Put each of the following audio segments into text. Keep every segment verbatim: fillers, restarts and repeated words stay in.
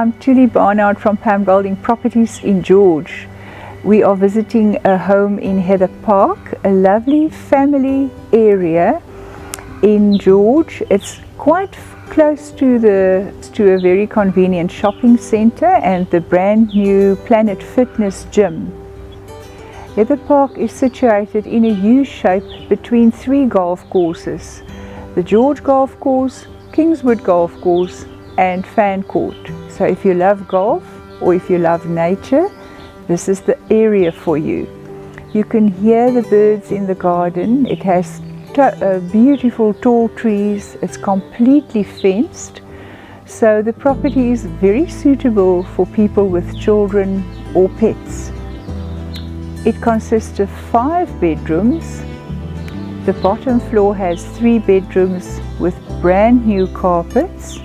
I'm Toelie Barnard from Pam Golding Properties in George. We are visiting a home in Heather Park, a lovely family area in George. It's quite close to the to a very convenient shopping centre and the brand new Planet Fitness gym. Heather Park is situated in a U shape between three golf courses: the George Golf Course, Kingswood Golf Course and Fancourt. So if you love golf or if you love nature, this is the area for you. You can hear the birds in the garden. It has uh, beautiful tall trees. It's completely fenced. So the property is very suitable for people with children or pets. It consists of five bedrooms. The bottom floor has three bedrooms with brand new carpets,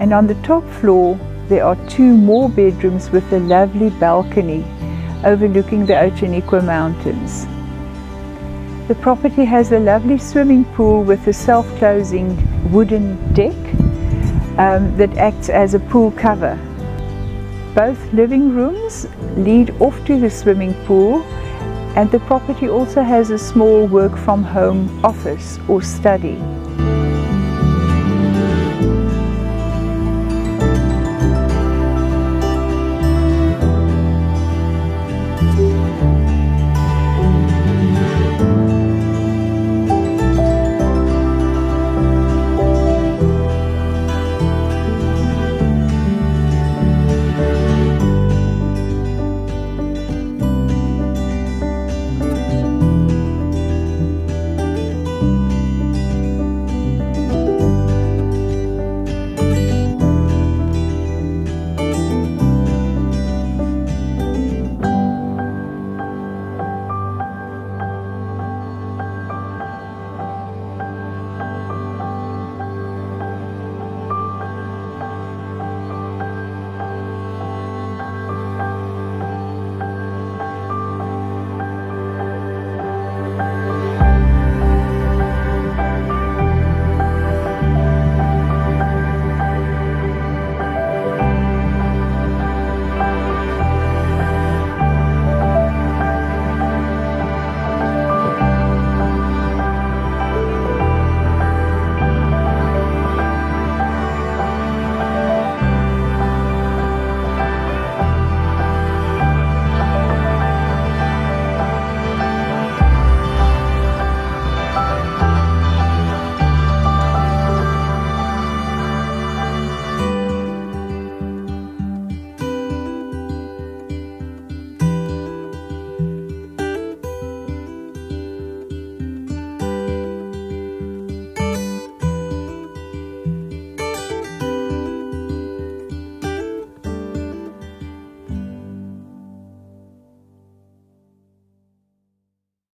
and on the top floor there are two more bedrooms with a lovely balcony overlooking the Outeniqua Mountains. The property has a lovely swimming pool with a self-closing wooden deck um, that acts as a pool cover. Both living rooms lead off to the swimming pool, and the property also has a small work from home office or study.